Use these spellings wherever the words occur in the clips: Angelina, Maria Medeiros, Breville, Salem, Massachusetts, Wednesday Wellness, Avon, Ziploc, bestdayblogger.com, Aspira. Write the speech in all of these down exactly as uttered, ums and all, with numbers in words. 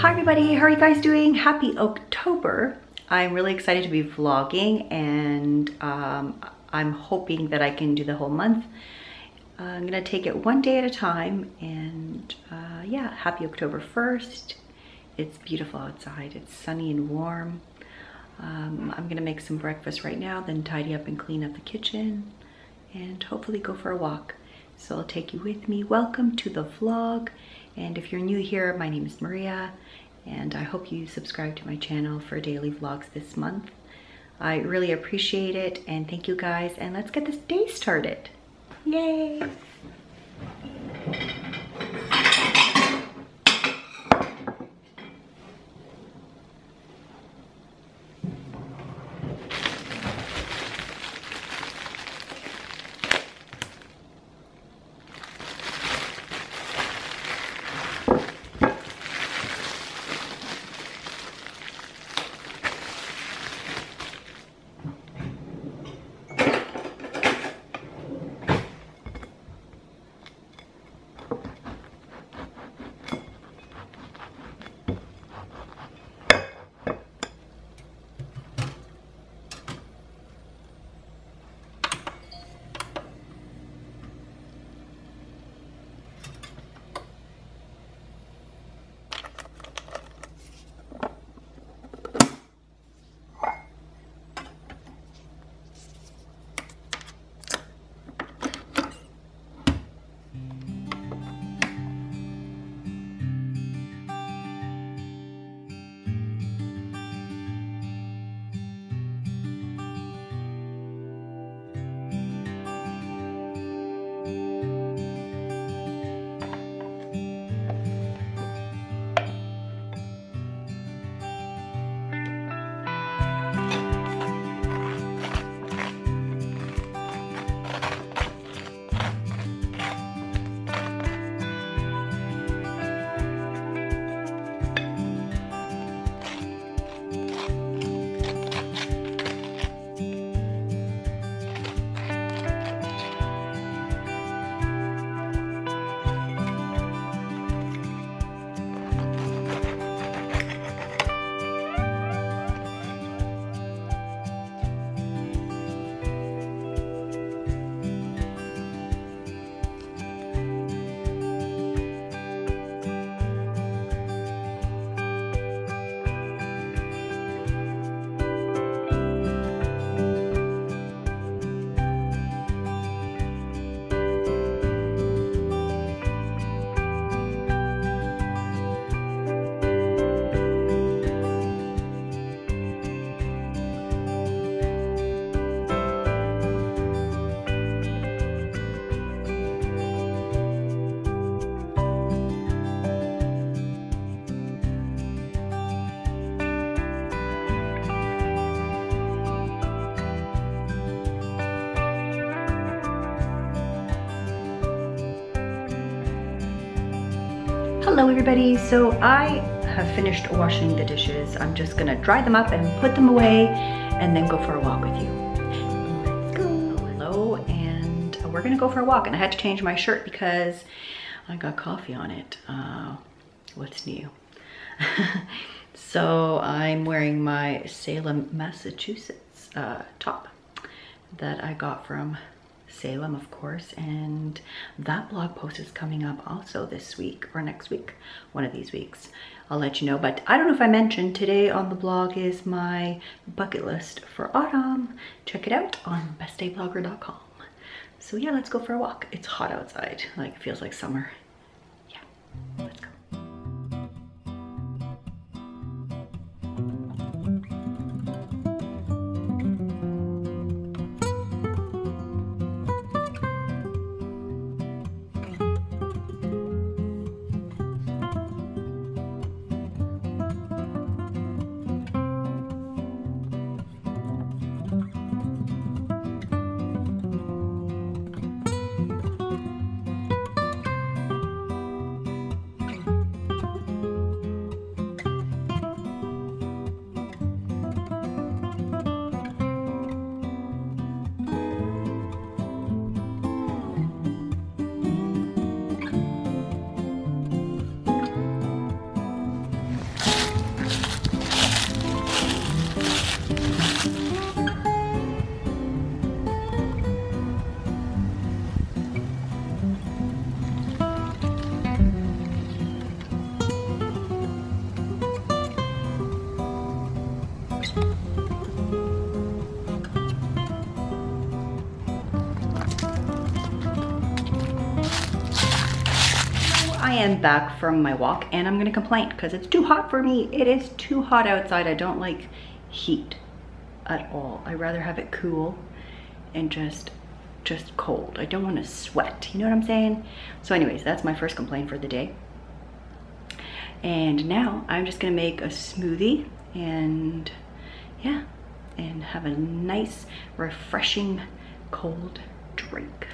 Hi everybody, how are you guys doing? Happy October. I'm really excited to be vlogging, and um, I'm hoping that I can do the whole month. Uh, I'm gonna take it one day at a time, and uh, yeah, happy October first. It's beautiful outside, it's sunny and warm. Um, I'm gonna make some breakfast right now, then tidy up and clean up the kitchen, and hopefully go for a walk. So I'll take you with me. Welcome to the vlog. And if you're new here, my name is Maria, and I hope you subscribe to my channel for daily vlogs this month. I really appreciate it, and thank you guys, and let's get this day started. Yay! Hello everybody, so I have finished washing the dishes. I'm just gonna dry them up and put them away and then go for a walk with you. Let's go. Hello, and we're gonna go for a walk, and I had to change my shirt because I got coffee on it. Uh, what's new? So I'm wearing my Salem, Massachusetts uh, top that I got from Salem, of course, and that blog post is coming up also this week or next week, one of these weeks. I'll let you know, but I don't know if I mentioned today on the blog is my bucket list for autumn. Check it out on best day blogger dot com. So yeah, let's go for a walk. It's hot outside, like it feels like summer. Yeah, let's go. I am back from my walk and I'm gonna complain because it's too hot for me. It is too hot outside. I don't like heat at all. I rather have it cool and just just cold. I don't want to sweat, you know what I'm saying? So anyways, that's my first complaint for the day. And now I'm just gonna make a smoothie and yeah, and have a nice refreshing cold drink.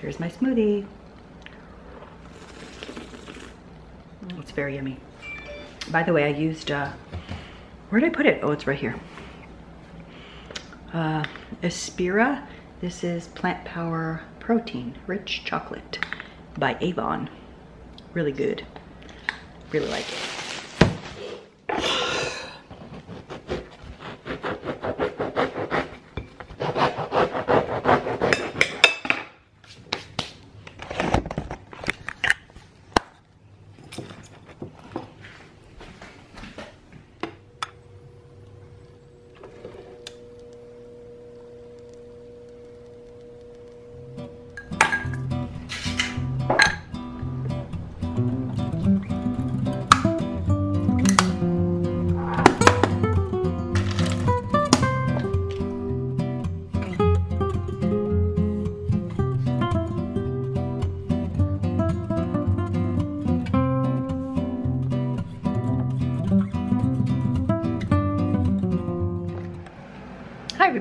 Here's my smoothie. It's very yummy. By the way, I used, uh, where did I put it? Oh, it's right here. Uh, Aspira. This is Plant Power Protein Rich Chocolate by Avon. Really good. Really like it.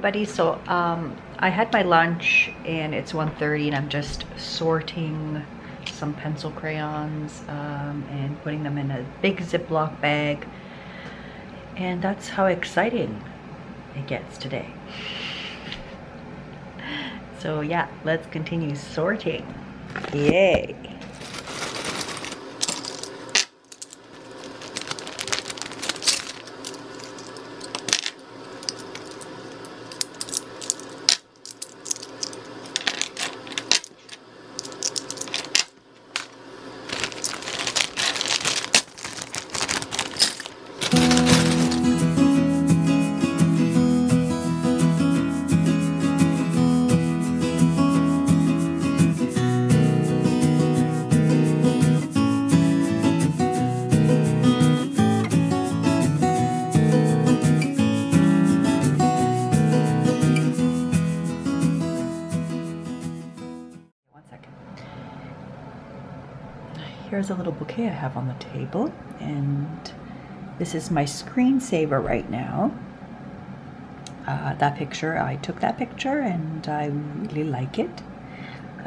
Everybody, so um, I had my lunch and it's one thirty and I'm just sorting some pencil crayons um, and putting them in a big Ziploc bag, and that's how exciting it gets today. So yeah, let's continue sorting. Yay! Here's a little bouquet I have on the table, and this is my screensaver right now. Uh, that picture, I took that picture and I really like it.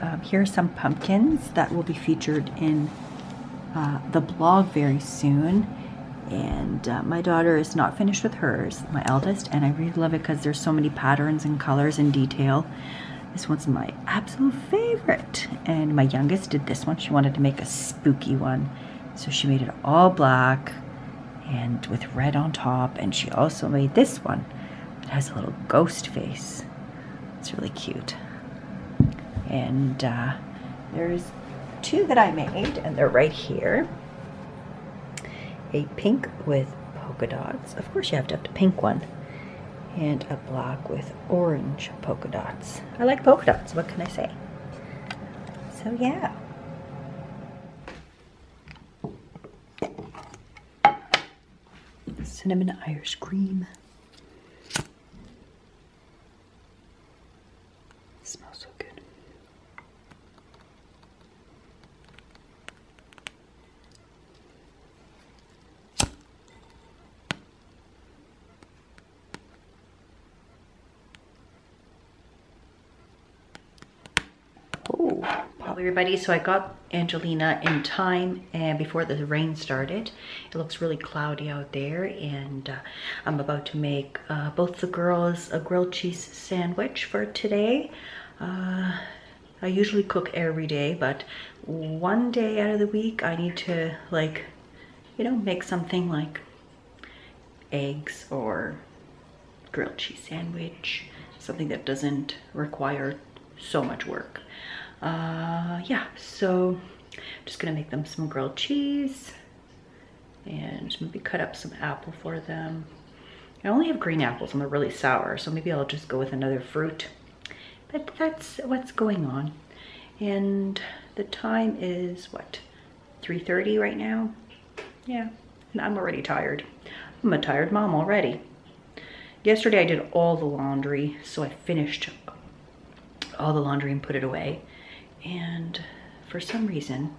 Um, here are some pumpkins that will be featured in uh, the blog very soon. And uh, my daughter is not finished with hers, my eldest, and I really love it because there's so many patterns and colors and detail. This one's my absolute favorite. And my youngest did this one. She wanted to make a spooky one. So she made it all black and with red on top. And she also made this one. It has a little ghost face. It's really cute. And uh, there's two that I made and they're right here. A pink with polka dots. Of course you have to have the pink one. And a black with orange polka dots. I like polka dots, what can I say? So yeah. Cinnamon Irish cream. It smells so good. Everybody, so I got Angelina in time and before the rain started. It looks really cloudy out there, and uh, I'm about to make uh, both the girls a grilled cheese sandwich for today. Uh, I usually cook every day, but one day out of the week I need to, like, you know, make something like eggs or grilled cheese sandwich, something that doesn't require so much work. Uh, yeah, so I'm just gonna make them some grilled cheese and maybe cut up some apple for them. I only have green apples and they're really sour, so maybe I'll just go with another fruit. But that's what's going on. And the time is, what, three thirty right now? Yeah, and I'm already tired. I'm a tired mom already. Yesterday I did all the laundry, so I finished all the laundry and put it away. And for some reason,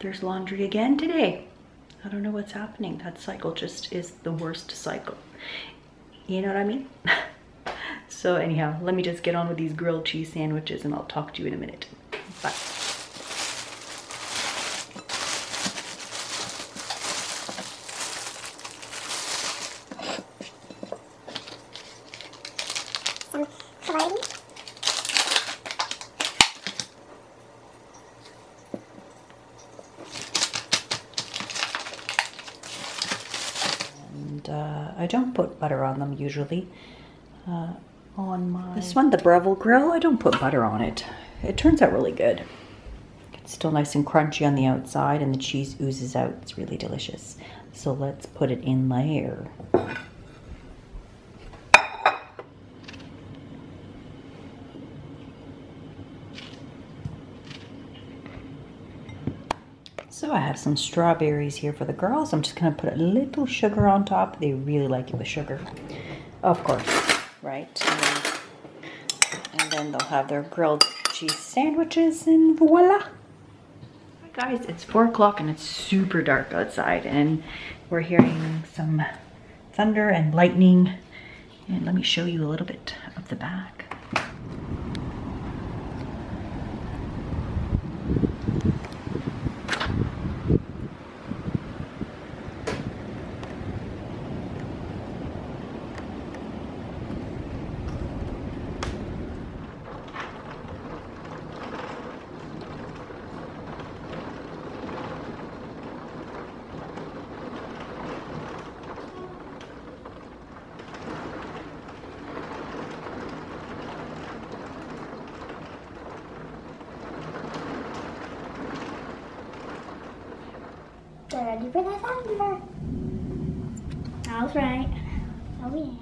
there's laundry again today. I don't know what's happening. That cycle just is the worst cycle. You know what I mean? So anyhow, let me just get on with these grilled cheese sandwiches and I'll talk to you in a minute. Bye. And uh, I don't put butter on them usually. Uh, on my this one, the Breville grill, I don't put butter on it. It turns out really good. It's still nice and crunchy on the outside and the cheese oozes out. It's really delicious. So let's put it in layer. So I have some strawberries here for the girls. I'm just gonna put a little sugar on top. They really like it with sugar. Of course, right? And then, and then they'll have their grilled cheese sandwiches and voila. Hi guys, it's four o'clock and it's super dark outside and we're hearing some thunder and lightning. And let me show you a little bit of the back. Ready for the thunder. All right. Oh yeah.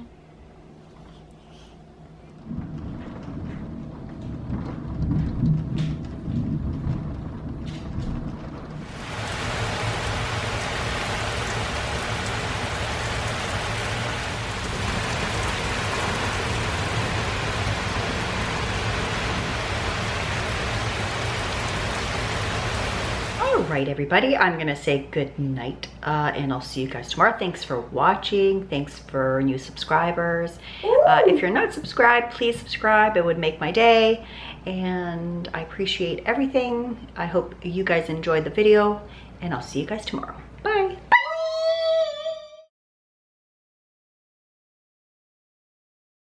Right, everybody, I'm gonna say good night uh and I'll see you guys tomorrow. Thanks for watching. Thanks for new subscribers. Uh, if you're not subscribed, please subscribe. It would make my day and I appreciate everything. I hope you guys enjoyed the video and I'll see you guys tomorrow.